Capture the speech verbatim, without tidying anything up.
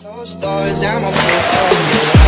Closed doors, I'm a fool for you.